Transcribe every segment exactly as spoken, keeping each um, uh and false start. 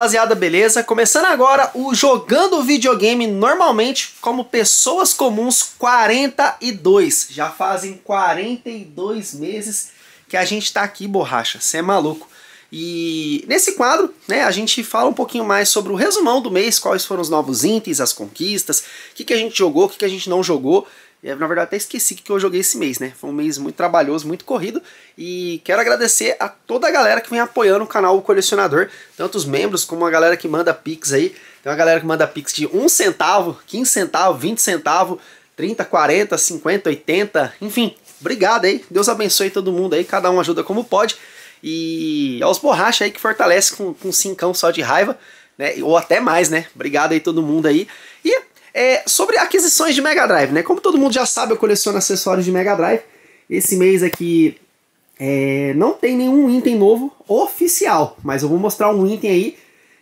Rapaziada, beleza? Começando agora o Jogando Videogame Normalmente como Pessoas Comuns quarenta e dois. Já fazem quarenta e dois meses que a gente tá aqui, borracha. Você é maluco. E nesse quadro, né, a gente fala um pouquinho mais sobre o resumão do mês, quais foram os novos itens, as conquistas, o que, que a gente jogou, o que, que a gente não jogou. Na verdade, até esqueci que eu joguei esse mês, né? Foi um mês muito trabalhoso, muito corrido. E quero agradecer a toda a galera que vem apoiando o canal O Colecionador. Tanto os membros como a galera que manda pix aí. Tem uma galera que manda pix de um centavo, quinze centavos, vinte centavos, trinta, quarenta, cinquenta, oitenta. Enfim, obrigado aí. Deus abençoe todo mundo aí. Cada um ajuda como pode. E aos borrachas aí que fortalece com, com cincão só de raiva, né? Ou até mais, né? Obrigado aí todo mundo aí. E... É, sobre aquisições de Mega Drive, né? Como todo mundo já sabe, eu coleciono acessórios de Mega Drive. Esse mês aqui é, não tem nenhum item novo oficial, mas eu vou mostrar um item aí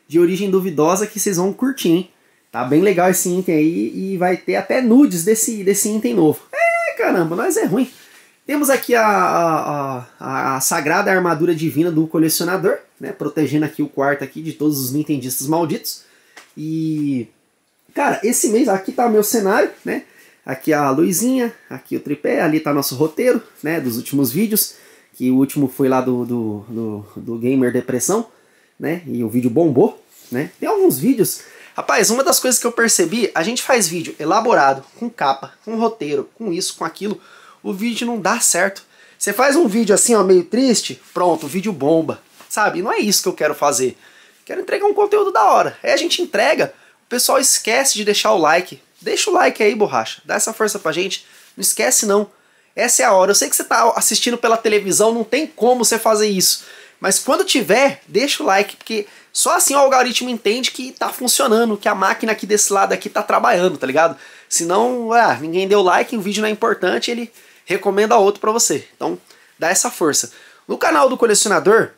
de origem duvidosa que vocês vão curtir, hein? Tá bem legal esse item aí e vai ter até nudes desse, desse item novo. É, caramba, nós é ruim. Temos aqui a, a, a, a sagrada armadura divina do colecionador, né? Protegendo aqui o quarto aqui de todos os nintendistas malditos. E... Cara, esse mês, aqui tá o meu cenário, né? Aqui a luzinha, aqui o tripé, ali tá nosso roteiro, né? Dos últimos vídeos, que o último foi lá do, do, do, do Gamer Depressão, né? E o vídeo bombou, né? Tem alguns vídeos... Rapaz, uma das coisas que eu percebi, a gente faz vídeo elaborado, com capa, com roteiro, com isso, com aquilo, o vídeo não dá certo. Você faz um vídeo assim, ó, meio triste, pronto, o vídeo bomba, sabe? Não é isso que eu quero fazer. Quero entregar um conteúdo da hora. Aí a gente entrega... O pessoal esquece de deixar o like. Deixa o like aí, borracha. Dá essa força pra gente. Não esquece, não. Essa é a hora. Eu sei que você tá assistindo pela televisão, não tem como você fazer isso. Mas quando tiver, deixa o like, porque só assim o algoritmo entende que tá funcionando, que a máquina aqui desse lado aqui tá trabalhando, tá ligado? Senão, ah, ninguém deu like, o vídeo não é importante, ele recomenda outro pra você. Então, dá essa força. No canal do Colecionador,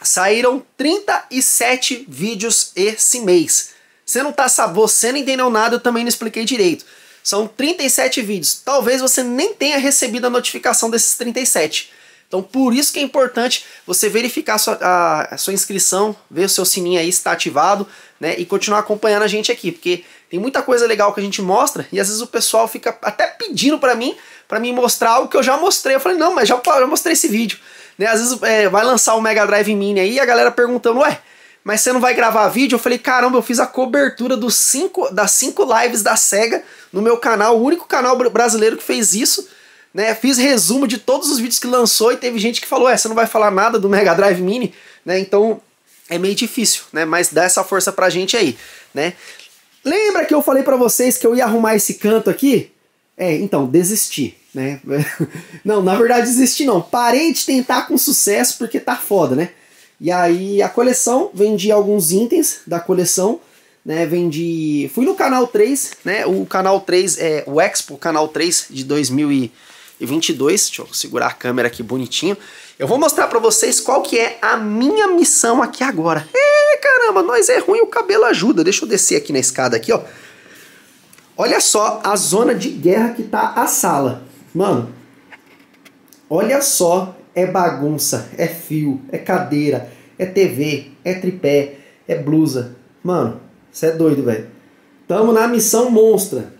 saíram trinta e sete vídeos esse mês. Você não tá sabendo, você não entendeu nada, eu também não expliquei direito. São trinta e sete vídeos. Talvez você nem tenha recebido a notificação desses trinta e sete. Então por isso que é importante você verificar a sua, a, a sua inscrição, ver o seu sininho aí se está ativado, né? E continuar acompanhando a gente aqui, porque tem muita coisa legal que a gente mostra e às vezes o pessoal fica até pedindo para mim, para me mostrar algo que eu já mostrei. Eu falei, não, mas já, já mostrei esse vídeo. Né? Às vezes é, vai lançar o Mega Drive Mini aí e a galera perguntando, ué, mas você não vai gravar vídeo? Eu falei, caramba, eu fiz a cobertura dos cinco, das cinco lives da SEGA no meu canal, o único canal brasileiro que fez isso, né? Fiz resumo de todos os vídeos que lançou e teve gente que falou, é, você não vai falar nada do Mega Drive Mini, né? Então é meio difícil, né? Mas dá essa força pra gente aí, né? Lembra que eu falei pra vocês que eu ia arrumar esse canto aqui? É, então, desisti, né? Não, na verdade desisti não, parei de tentar com sucesso porque tá foda, né? E aí a coleção, vendi alguns itens da coleção, né, vendi... Fui no Canal três, né, o Canal três, é o Expo Canal três de dois mil e vinte e dois, deixa eu segurar a câmera aqui bonitinho. Eu vou mostrar pra vocês qual que é a minha missão aqui agora. É, caramba, nós é ruim, o cabelo ajuda. Deixa eu descer aqui na escada aqui, ó. Olha só a zona de guerra que tá a sala. Mano, olha só... É bagunça, é fio, é cadeira, é T V, é tripé, é blusa. Mano, você é doido, velho. Tamo na missão monstra.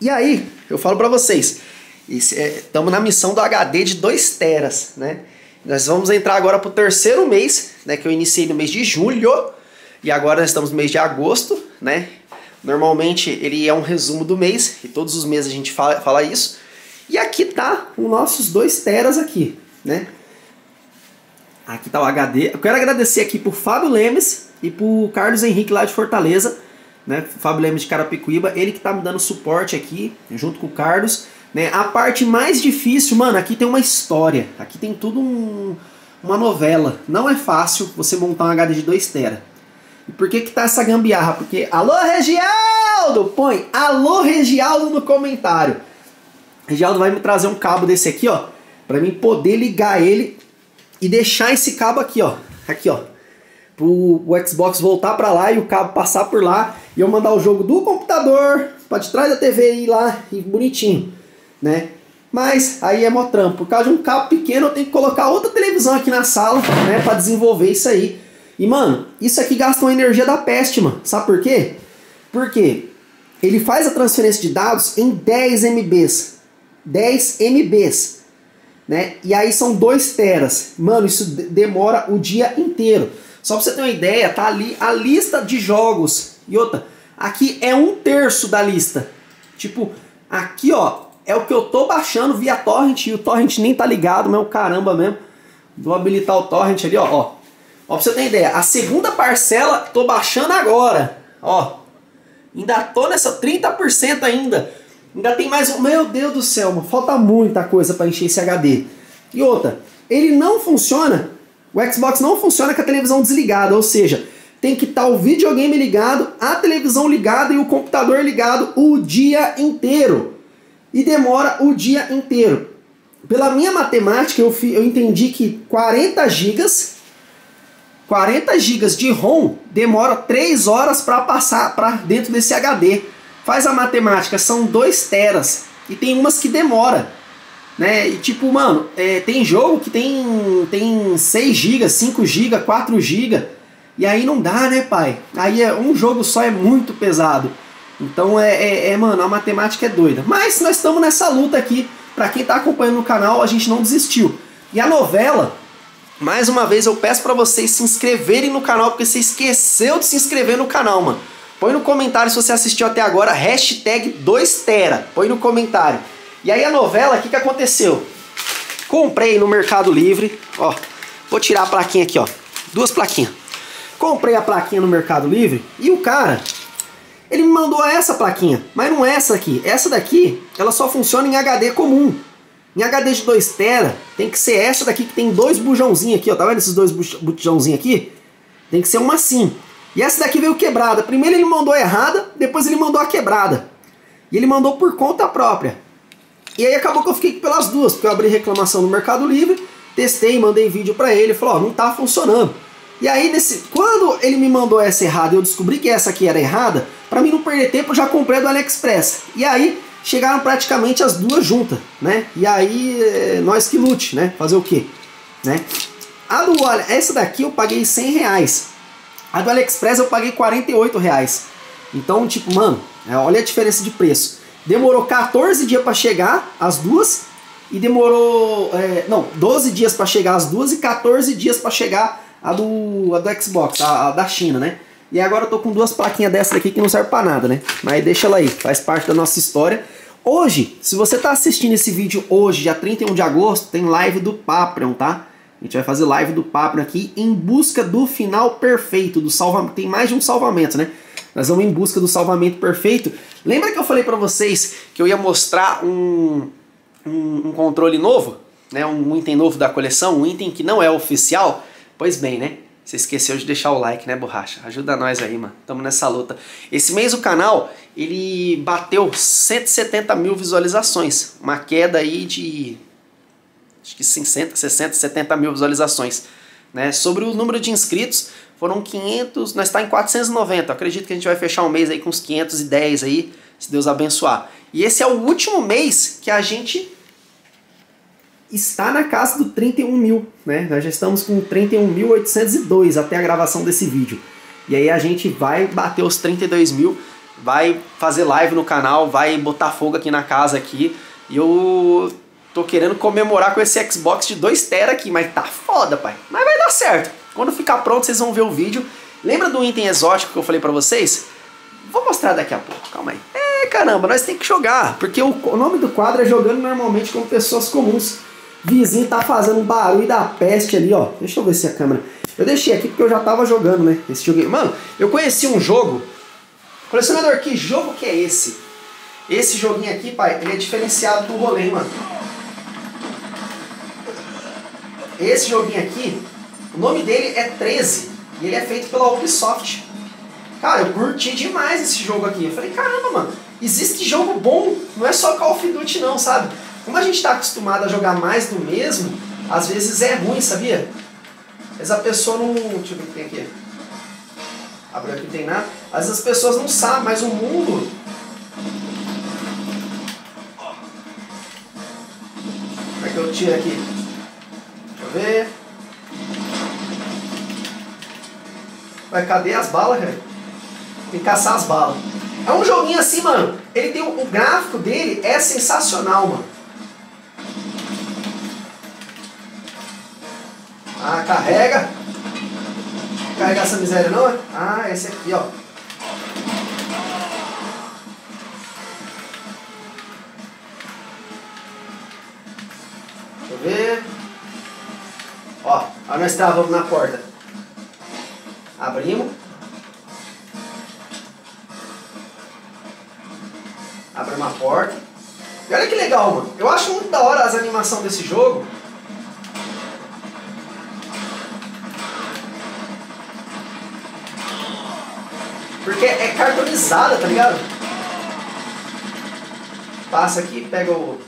E aí, eu falo pra vocês, é, tamo na missão do H D de dois teras, né? Nós vamos entrar agora pro terceiro mês, né? Que eu iniciei no mês de julho. E agora nós estamos no mês de agosto, né? Normalmente ele é um resumo do mês, e todos os meses a gente fala, fala isso. E aqui tá os nossos dois teras aqui. Né? Aqui tá o H D. Eu quero agradecer aqui pro Fábio Lemes e pro Carlos Henrique lá de Fortaleza, né? Fábio Lemes de Carapicuíba, ele que tá me dando suporte aqui, junto com o Carlos, né? A parte mais difícil, mano, aqui tem uma história, aqui tem tudo um, uma novela. Não é fácil você montar um H D de dois tera. E por que que tá essa gambiarra? Porque, alô Regialdo, põe alô Regialdo no comentário. Regialdo vai me trazer um cabo desse aqui, ó, pra mim poder ligar ele e deixar esse cabo aqui, ó. Aqui, ó. Pro o Xbox voltar pra lá e o cabo passar por lá. E eu mandar o jogo do computador pra de trás da T V e ir lá e bonitinho, né? Mas aí é mó trampo. Por causa de um cabo pequeno eu tenho que colocar outra televisão aqui na sala, né? Pra desenvolver isso aí. E, mano, isso aqui gasta uma energia da peste, mano. Sabe por quê? Porque ele faz a transferência de dados em dez M Bs. dez M Bs. Né? E aí são dois teras. Mano, isso demora o dia inteiro. Só pra você ter uma ideia, tá ali a lista de jogos. E outra, aqui é um terço da lista. Tipo, aqui, ó, é o que eu tô baixando via torrent. E o torrent nem tá ligado, mas é um caramba mesmo. Vou habilitar o torrent ali, ó. Ó, ó pra você ter ideia, a segunda parcela tô baixando agora. Ó, ainda tô nessa trinta por cento ainda. Ainda tem mais um... Meu Deus do céu, mano, falta muita coisa pra encher esse H D. E outra, ele não funciona... O Xbox não funciona com a televisão desligada, ou seja, tem que estar o videogame ligado, a televisão ligada e o computador ligado o dia inteiro. E demora o dia inteiro. Pela minha matemática, eu, eu entendi que quarenta gigas de ROM demora três horas para passar para dentro desse H D. Faz a matemática, são dois teras e tem umas que demora. Né? E tipo, mano, é, tem jogo que tem, tem seis gigas, cinco gigas, quatro gigas. E aí não dá, né, pai? Aí é, um jogo só é muito pesado. Então, é, é, é mano, a matemática é doida. Mas nós estamos nessa luta aqui. Pra quem tá acompanhando no canal, a gente não desistiu. E a novela, mais uma vez eu peço pra vocês se inscreverem no canal, porque você esqueceu de se inscrever no canal, mano. Põe no comentário se você assistiu até agora, hashtag dois tera. Põe no comentário. E aí a novela, o que, que aconteceu? Comprei no Mercado Livre, ó, vou tirar a plaquinha aqui, ó, duas plaquinhas. Comprei a plaquinha no Mercado Livre e o cara, ele me mandou essa plaquinha, mas não essa aqui. Essa daqui, ela só funciona em H D comum. Em H D de dois tera, tem que ser essa daqui que tem dois bujãozinhos aqui, ó, tá vendo esses dois bujãozinhos aqui? Tem que ser uma assim. E essa daqui veio quebrada. Primeiro ele mandou errada, depois ele mandou a quebrada. E ele mandou por conta própria. E aí acabou que eu fiquei pelas duas, porque eu abri reclamação no Mercado Livre, testei, mandei vídeo pra ele, falou, ó, não tá funcionando. E aí, nesse, quando ele me mandou essa errada e eu descobri que essa aqui era errada, pra mim não perder tempo, eu já comprei do AliExpress. E aí, chegaram praticamente as duas juntas, né? E aí, é, nós que lute, né? Fazer o quê? Né? A do, essa daqui eu paguei cem reais. A do AliExpress eu paguei quarenta e oito reais. Então, tipo, mano, olha a diferença de preço. Demorou quatorze dias para chegar as duas e demorou, é, não, doze dias para chegar as duas e quatorze dias para chegar a do, a do Xbox, a, a da China, né? E agora eu tô com duas plaquinhas dessa daqui que não serve para nada, né? Mas deixa ela aí, faz parte da nossa história. Hoje, se você tá assistindo esse vídeo hoje, dia trinta e um de agosto, tem live do Patreon, tá? A gente vai fazer live do Patreon aqui em busca do final perfeito, do salvamento. Tem mais de um salvamento, né? Nós vamos em busca do salvamento perfeito. Lembra que eu falei pra vocês que eu ia mostrar um, um, um controle novo? Né? Um item novo da coleção, um item que não é oficial? Pois bem, né? Você esqueceu de deixar o like, né, borracha? Ajuda nós aí, mano. Tamo nessa luta. Esse mês o canal, ele bateu cento e setenta mil visualizações. Uma queda aí de... acho que sessenta, setenta mil visualizações. Né? Sobre o número de inscritos... foram quinhentos, nós está em quatrocentos e noventa. Eu acredito que a gente vai fechar um mês aí com uns quinhentos e dez aí, se Deus abençoar. E esse é o último mês que a gente está na casa do trinta e um mil, né? Nós já estamos com trinta e um mil oitocentos e dois até a gravação desse vídeo. E aí a gente vai bater os trinta e dois mil, vai fazer live no canal, vai botar fogo aqui na casa aqui. E eu tô querendo comemorar com esse Xbox de dois tera aqui, mas tá foda, pai. Mas vai dar certo. Quando ficar pronto, vocês vão ver o vídeo. Lembra do item exótico que eu falei pra vocês? Vou mostrar daqui a pouco, calma aí. É, caramba, nós temos que jogar. Porque o, o nome do quadro é Jogando Normalmente com Pessoas Comuns. Vizinho tá fazendo um barulho da peste ali, ó. Deixa eu ver se a câmera... eu deixei aqui porque eu já tava jogando, né? Esse jogo... mano, eu conheci um jogo... Colecionador, que jogo que é esse? Esse joguinho aqui, pai, ele é diferenciado do rolê, mano. Esse joguinho aqui... o nome dele é treze e ele é feito pela Ubisoft. Cara, eu curti demais esse jogo aqui. Eu falei, caramba, mano, existe jogo bom, não é só Call of Duty não, sabe? Como a gente tá acostumado a jogar mais do mesmo, às vezes é ruim, sabia? Mas a pessoa não... deixa eu ver o que tem aqui. Abriu aqui, não tem nada. Às vezes as pessoas não sabem, mas o mundo... como é que eu tiro aqui? Deixa eu ver... Mas cadê as balas, velho? Tem que caçar as balas. É um joguinho assim, mano. Ele tem um, o gráfico dele é sensacional, mano. Ah, carrega. Não carrega essa miséria não, é? Ah, esse aqui, ó. Deixa eu ver. Ó, aí nós travamos na porta. Abrimos. Abrimos a porta. E olha que legal, mano. Eu acho muito da hora as animações desse jogo. Porque é cartonizada, tá ligado? Passa aqui, pega o,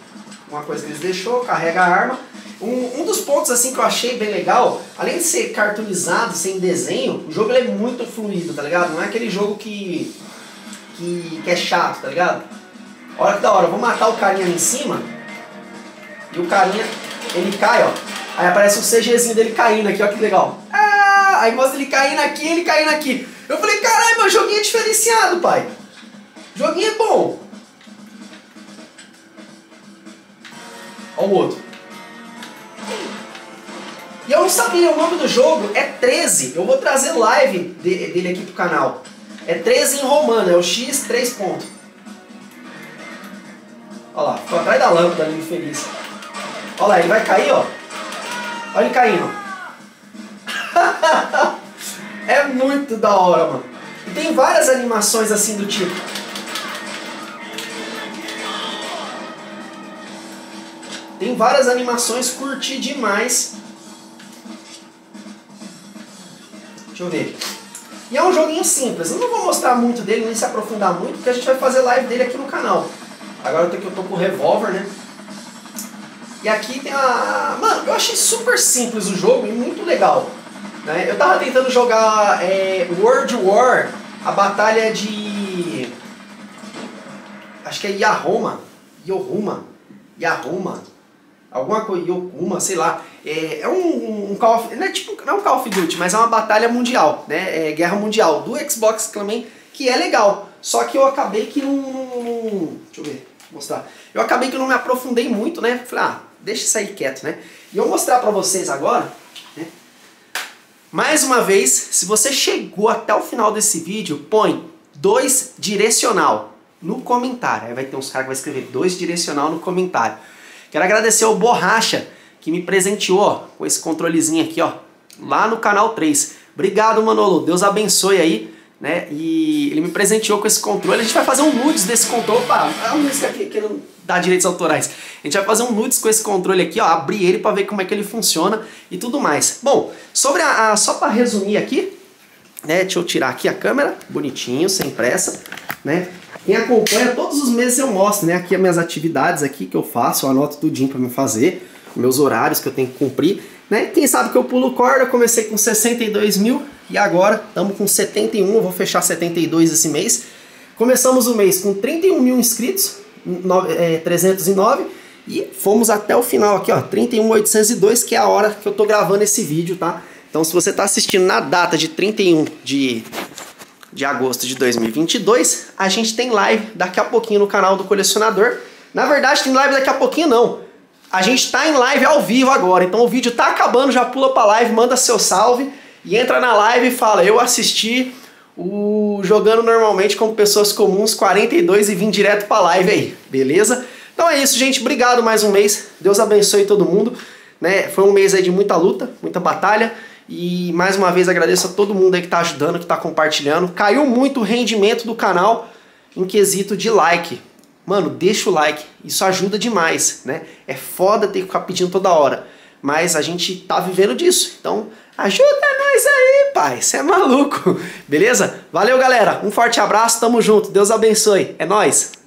uma coisa que eles deixou, carrega a arma. Um, um dos pontos assim que eu achei bem legal, além de ser cartonizado, sem desenho, o jogo ele é muito fluido, tá ligado? Não é aquele jogo que, que, que é chato, tá ligado? Olha que da hora, eu vou matar o carinha ali em cima. E o carinha, ele cai, ó. Aí aparece um CGzinho dele caindo aqui, ó, que legal. Ah, aí mostra ele caindo aqui, ele caindo aqui. Eu falei, caralho, meu joguinho é diferenciado, pai. Joguinho é bom. Ó o outro. E eu não sabia, o nome do jogo é treze. Eu vou trazer live dele aqui pro canal. É treze em romano, é o X três ponto. Olha lá, ficou atrás da lâmpada ali, infeliz. Olha lá, ele vai cair, ó. Olha ele caindo. É muito da hora, mano. E tem várias animações assim do tipo. Tem várias animações, curti demais. Deixa eu ver. E é um joguinho simples. Eu não vou mostrar muito dele, nem se aprofundar muito, porque a gente vai fazer live dele aqui no canal. Agora eu tô, eu tô com o revólver, né? E aqui tem a... Mano, eu achei super simples o jogo e muito legal. Eu tava tentando jogar é, World War, a batalha de... Acho que é Yahoma, Yohuma, Yahoma, alguma coisa, Yokuma, sei lá. É, é um, um Call of... Não é, tipo, não é um Call of Duty, mas é uma batalha mundial, né? É guerra mundial, do Xbox também, que é legal. Só que eu acabei que não... Deixa eu ver, vou mostrar. Eu acabei que não me aprofundei muito, né? Falei, ah, deixa isso aí quieto, né? E eu vou mostrar pra vocês agora... Mais uma vez, se você chegou até o final desse vídeo, põe dois direcional no comentário. Aí vai ter uns caras que vai escrever dois direcional no comentário. Quero agradecer ao Borracha, que me presenteou ó, com esse controlezinho aqui, ó, lá no canal três. Obrigado, Manolo. Deus abençoe aí, né? E ele me presenteou com esse controle. A gente vai fazer um nudes desse controle. Opa, a música aqui que não dá direitos autorais. A gente vai fazer um nudes com esse controle aqui, ó, abrir ele para ver como é que ele funciona e tudo mais. Bom, sobre a, a só para resumir aqui, né, deixa eu tirar aqui a câmera, bonitinho, sem pressa, né? Quem acompanha, todos os meses eu mostro, né, aqui as minhas atividades aqui que eu faço, eu anoto tudinho para me fazer, meus horários que eu tenho que cumprir, né? Quem sabe que eu pulo corda, eu comecei com sessenta e dois mil e agora estamos com setenta e um, eu vou fechar setenta e dois esse mês. Começamos o mês com trinta e um mil inscritos, trezentos e nove, e fomos até o final aqui, ó, trinta e um mil oitocentos e dois, que é a hora que eu tô gravando esse vídeo, tá? Então se você tá assistindo na data de trinta e um de agosto de dois mil e vinte e dois, a gente tem live daqui a pouquinho no canal do Colecionador. Na verdade tem live daqui a pouquinho não, a gente tá em live ao vivo agora, então o vídeo tá acabando, já pula pra live, manda seu salve e entra na live e fala, eu assisti o jogando normalmente com pessoas comuns quarenta e dois e vim direto pra live aí, beleza? Então é isso, gente, obrigado mais um mês, Deus abençoe todo mundo, né? Foi um mês aí de muita luta, muita batalha e mais uma vez agradeço a todo mundo aí que tá ajudando, que tá compartilhando. Caiu muito o rendimento do canal em quesito de like, mano, deixa o like, isso ajuda demais, né? É foda ter que ficar pedindo toda hora, mas a gente tá vivendo disso, então ajuda nós aí, pai, você é maluco, beleza? Valeu, galera, um forte abraço, tamo junto, Deus abençoe, é nóis!